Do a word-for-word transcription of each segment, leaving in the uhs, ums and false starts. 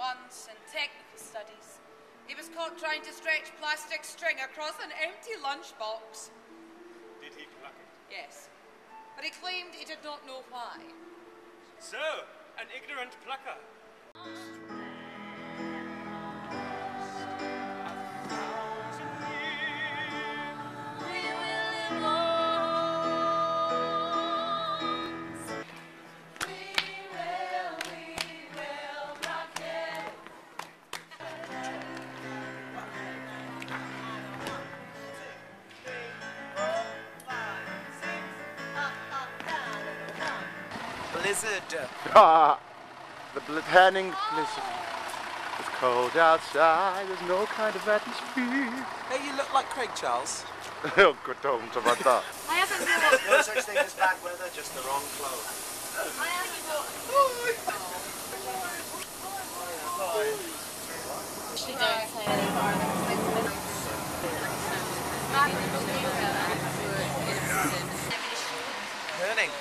once in technical studies. He was caught trying to stretch plastic string across an empty lunchbox. Did he pluck it? Yes, but he claimed he did not know why. So, an ignorant plucker. Ah, the Herning blizzard. It's cold outside, there's no kind of atmosphere. Hey, you look like Craig Charles. Oh, good, don't about that. I haven't realised. No such thing as bad weather, just the wrong clothes. I haven't realised. She don't say anymore. Herning.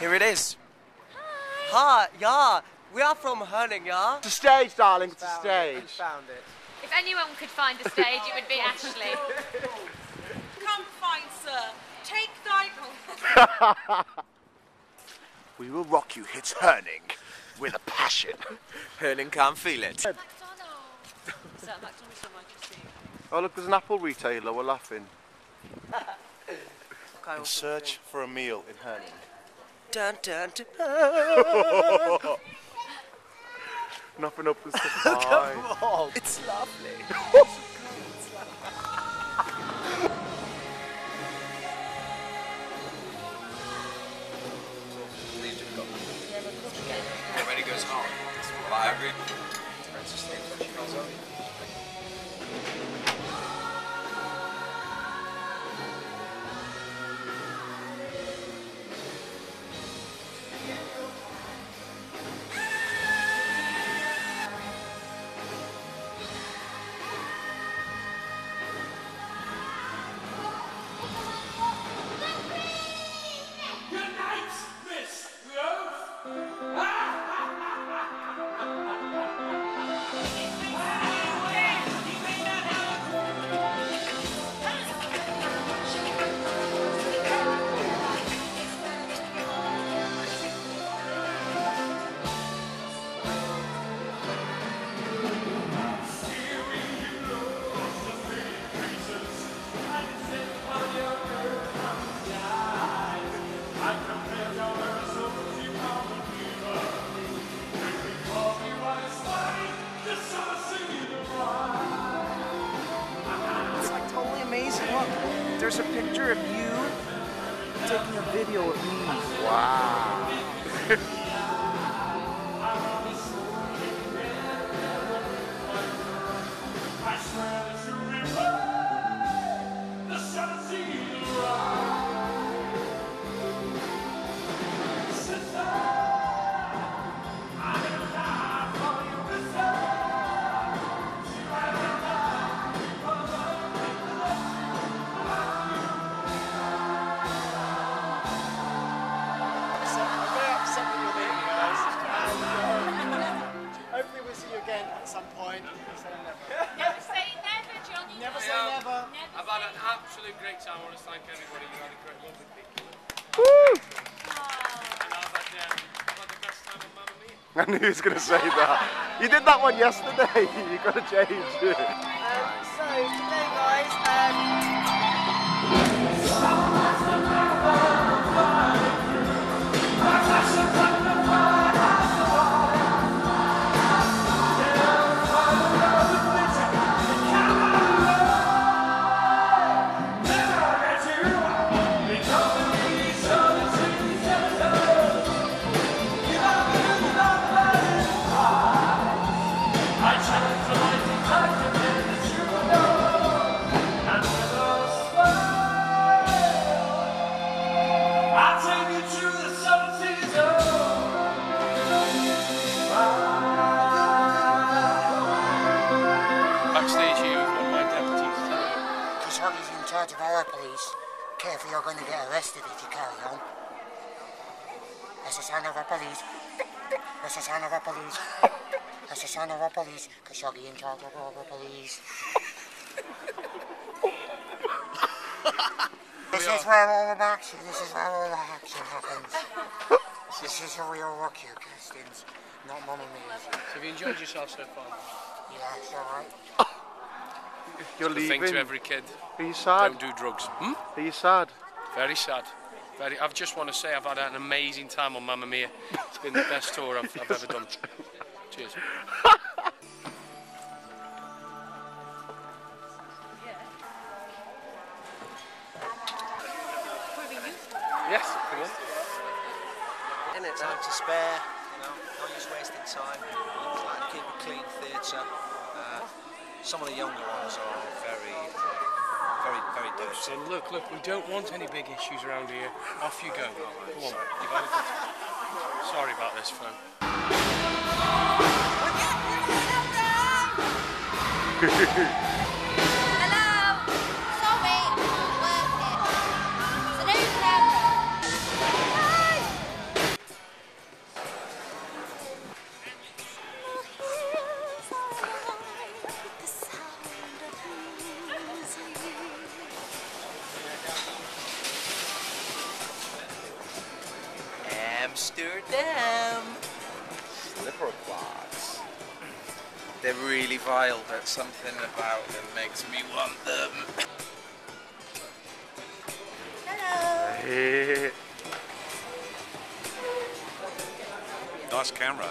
Here it is. Ha, yeah, we are from Herning, yeah? It's a stage, darling, it's a stage. It. Found it. If anyone could find a stage, it would be Ashley. Come find, sir. Take thy... We Will Rock You hits Herning with a passion. Herning can't feel it. McDonald's. Is that McDonald's or Microsoft? Oh, look, there's an Apple retailer. We're laughing. In search for a meal in Herning. Dun, dun, dun, dun. Nothing up with the wall. It's lovely. It's lovely. Everybody goes home. It's a library. Princess State, she goes home. There's a picture of you taking a video of me. Wow. I want to thank everybody. You had a great, lovely picture. Woo! And I've had, um, I've had the best time on Mamma Mia. I knew he was going to say that. You did that one yesterday. You've got to change it. Um, so, today, guys, um... of our police. Careful, you're going to get arrested if you carry on. That's the sound of our police. That's the sound of our police. That's the son of a police, Khashoggi in charge of all the police. This is where all the action, this is where all the action happens. This is a real rock you, Kirsten's, not Mamma Mia. So have you enjoyed yourself so far? Yeah, it's alright. You're it's leaving. The thing to every kid. Are you sad? Don't do drugs. Hmm? Are you sad? Very sad. Very. I've just want to say I've had an amazing time on Mamma Mia. It's been the best tour I've, I've ever done. Cheers. Yes, come on. Isn't it time to spare? You know, not just wasting time. It's like keep a clean theatre. Uh, some of the younger ones are very, very, very dirty. And look, look, we don't want any big issues around here. Off you go. Come on. You've had a good time. Sorry about this, phone. Hello. Sorry, I'm not working. So there's them. Amsterdam! Slipper clogs. They're really vile, but something about them makes me want them. Hello! Hey. Nice camera.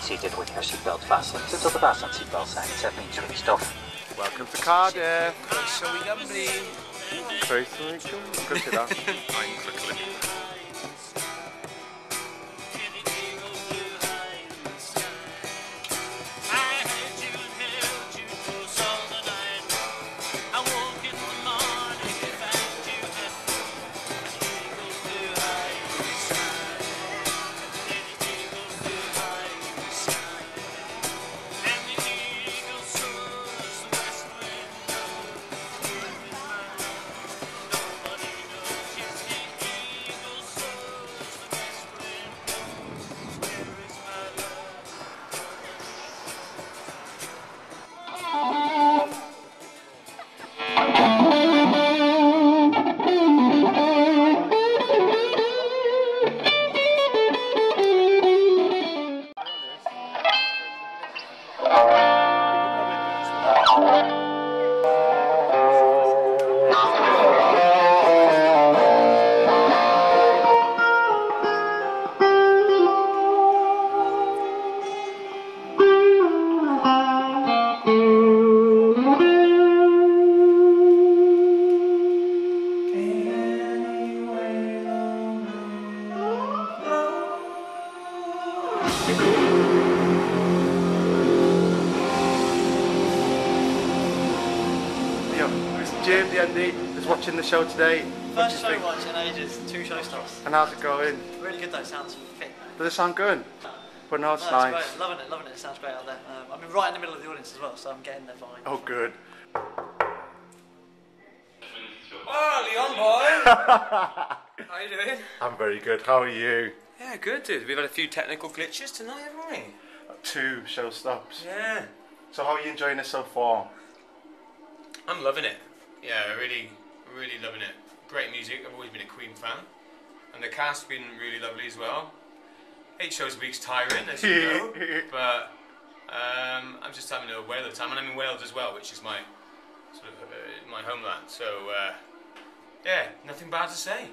Seated with your seatbelt fastened until the fastened seatbelt signs have been switched off. Welcome to Cardiff. So we come in. So we come. Good to that. I'm quickly. Jim, the M D, is watching the show today. First show watch in ages, two show stops. And how's it going? Really good though, sounds fit. Does it sound good? No. But no, it's no, nice. It's great. Loving it, loving it, it sounds great out there. Um, I'm right in the middle of the audience as well, so I'm getting there fine. Oh, good. Oh, Leon, boy! How are you doing? I'm very good, how are you? Yeah, good, dude. We've had a few technical glitches tonight, haven't we? Two show stops. Yeah. So how are you enjoying it so far? I'm loving it. Yeah, really, really loving it. Great music. I've always been a Queen fan, and the cast's been really lovely as well. Eight shows a week's tiring, as you know, but um, I'm just having a whale of a time, and I'm in Wales as well, which is my sort of uh, my homeland. So uh, yeah, nothing bad to say.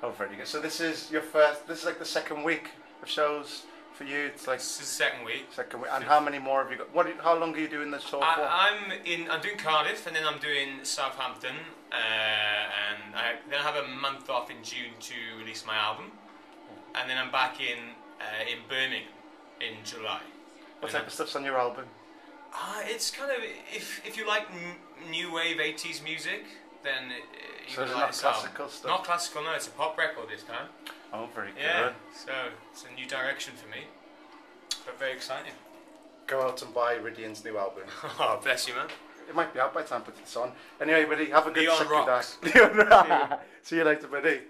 Oh, very good. So this is your first. This is like the second week of shows for you. It's like this is the second week. Second week. And how many more have you got? What? How long are you doing this tour for? I'm in. I'm doing Cardiff, and then I'm doing Southampton, uh, and I, then I have a month off in June to release my album, and then I'm back in uh, in Birmingham in July. What type I'm, of stuff's on your album? Uh, it's kind of if if you like m new wave eighties music, then you so it's like not classical stuff? Not classical, no, it's a pop record this time. Oh, very good. Yeah, so it's a new direction for me, but very exciting. Go out and buy Riddian's new album. Oh, bless you, man. It might be out by the time I put this on. Anyway, buddy, have a good Leon second act. Leon Rocks. See you later, buddy.